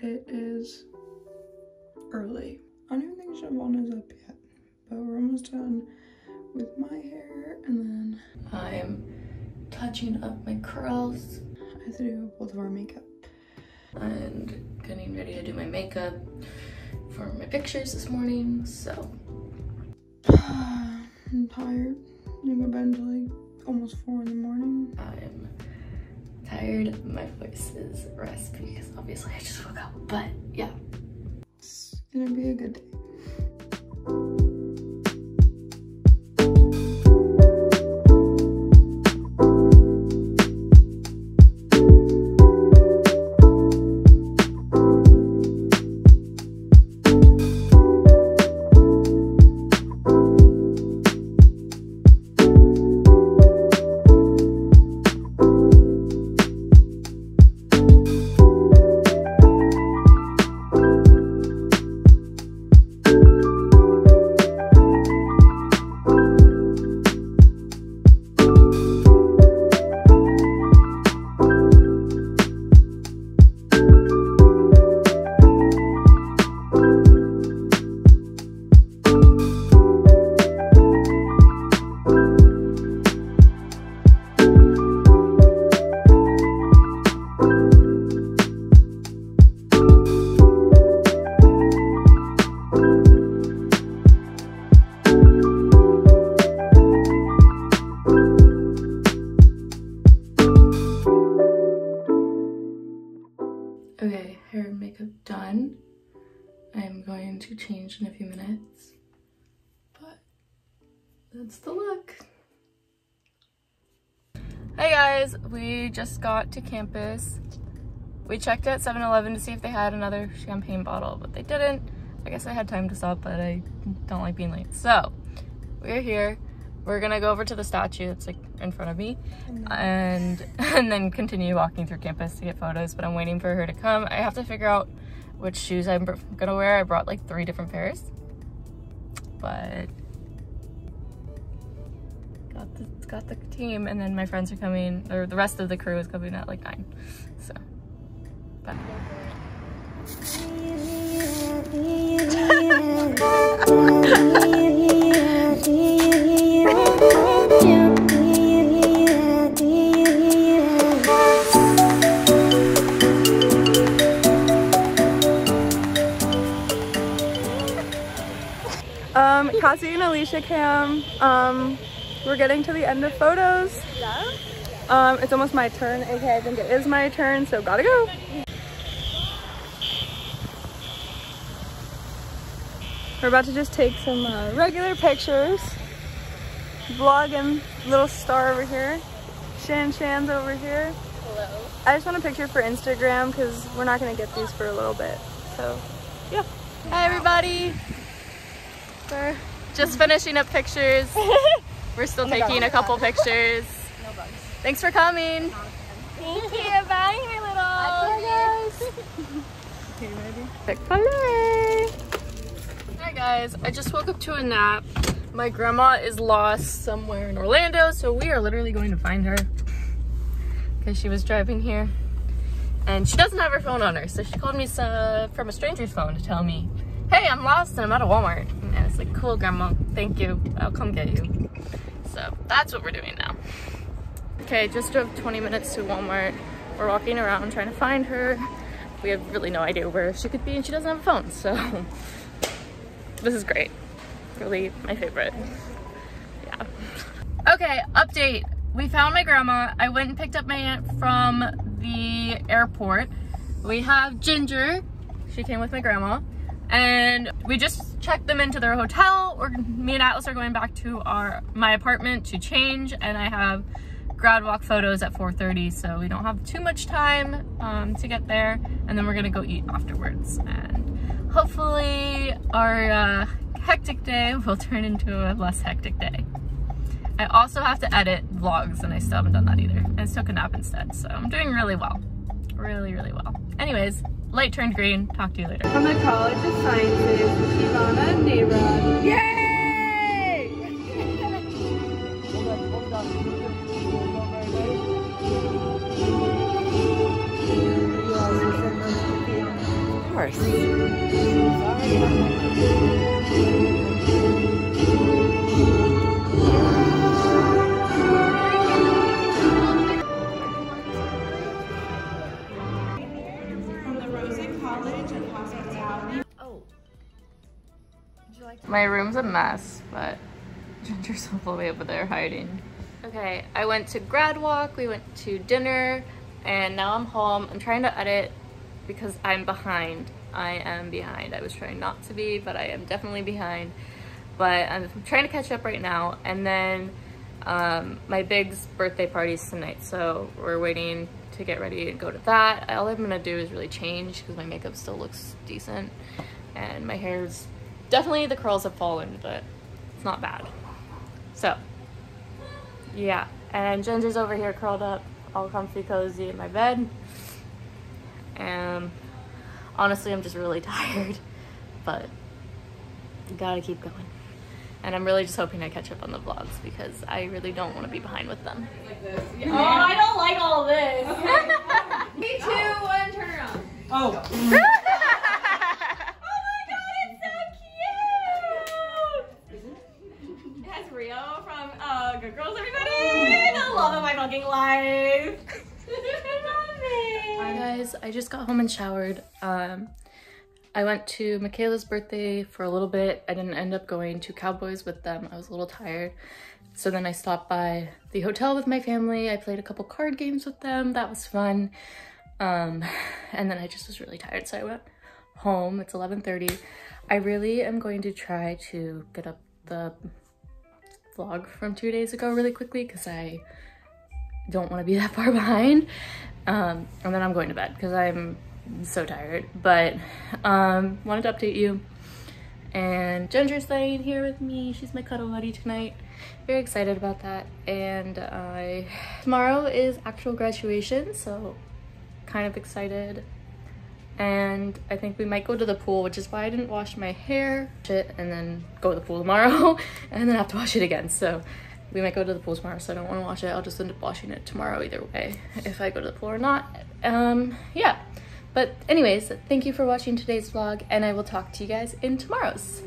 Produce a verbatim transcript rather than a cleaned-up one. It is early. I don't even think Shavon is up yet, but we're almost done with my hair, and then I'm touching up my curls. I have to do both of our makeup. And getting ready to do my makeup for my pictures this morning, so. I'm tired. I go to bed until like almost four in the morning. I'm tired. My voice is raspy because obviously I just woke up, but yeah. It's gonna be a good day. Okay, hair and makeup done. I'm going to change in a few minutes, but that's the look. Hey guys, we just got to campus. We checked at seven eleven to see if they had another champagne bottle, but they didn't. I guess I had time to stop, but I don't like being late. So, we're here. We're gonna go over to the statue that's like in front of me and and then continue walking through campus to get photos, but I'm waiting for her to come. I have to figure out which shoes I'm gonna wear. I brought like three different pairs, but got the, got the team, and then my friends are coming, or the rest of the crew is coming at like nine, so bye. Um, Cassie and Alicia Cam, um, we're getting to the end of photos. Um, it's almost my turn, aka I think it is my turn, so gotta go. We're about to just take some uh, regular pictures. Vlogging, little star over here. Shan Shan's over here. Hello. I just want a picture for Instagram because we're not gonna get these for a little bit. So, yeah. Hi everybody. We're just finishing up pictures. We're still oh taking God, a couple God. pictures. No bugs. Thanks for coming. Thank you. Bye, my little. Bye, guys. Okay, ready? Chick-fil-A. Hi guys. I just woke up to a nap. My grandma is lost somewhere in Orlando, so we are literally going to find her because she was driving here and she doesn't have her phone on her, so she called me some, from a stranger's phone to tell me, hey, I'm lost and I'm out of Walmart. And it's like, cool grandma, thank you, I'll come get you. So that's what we're doing now. Okay, just drove twenty minutes to Walmart. We're walking around trying to find her. We have really no idea where she could be, and she doesn't have a phone, so this is great. Really my favorite. Yeah. Okay, update. We found my grandma. I went and picked up my aunt from the airport. We have Ginger. She came with my grandma. And we just checked them into their hotel. Or me and Atlas are going back to our my apartment to change, and I have grad walk photos at four thirty, so we don't have too much time um, to get there, and then we're gonna go eat afterwards, and hopefully our uh, hectic day will turn into a less hectic day. I also have to edit vlogs, and I still haven't done that either. I just took a nap instead, so I'm doing really well. Really, really well. Anyways, light turned green. Talk to you later. From the College of Sciences, Shivana and Nayrod. Yay! course. My room's a mess, but Ginger's all the way over there hiding. Okay, I went to grad walk, we went to dinner, and now I'm home. I'm trying to edit because I'm behind. I am behind. I was trying not to be, but I am definitely behind. But I'm trying to catch up right now, and then um, my big's birthday party's tonight, so we're waiting to get ready and go to that. All I'm gonna do is really change because my makeup still looks decent, and my hair's definitely, the curls have fallen, but it's not bad. So, yeah. And Ginger's over here curled up, all comfy, cozy in my bed. And honestly, I'm just really tired, but gotta keep going. And I'm really just hoping I catch up on the vlogs because I really don't want to be behind with them. Like this. Yeah. Oh, I don't like all this. Okay. Me too, oh. And turn around. Oh. Life. Hi guys, I just got home and showered. Um, I went to Michaela's birthday for a little bit. I didn't end up going to Cowboys with them. I was a little tired. So then I stopped by the hotel with my family. I played a couple card games with them. That was fun. Um, and then I just was really tired. So I went home. It's eleven thirty. I really am going to try to get up the vlog from two days ago really quickly because I don't want to be that far behind, um, and then I'm going to bed because I'm so tired, but um, wanted to update you. And Ginger's laying here with me. She's my cuddle buddy tonight. Very excited about that. And I tomorrow is actual graduation, so kind of excited. And I think we might go to the pool, which is why I didn't wash my hair shit and then go to the pool tomorrow and then have to wash it again. So we might go to the pool tomorrow, so I don't want to wash it. I'll just end up washing it tomorrow either way, if I go to the pool or not. Um, yeah. But anyways, thank you for watching today's vlog, and I will talk to you guys in tomorrow's.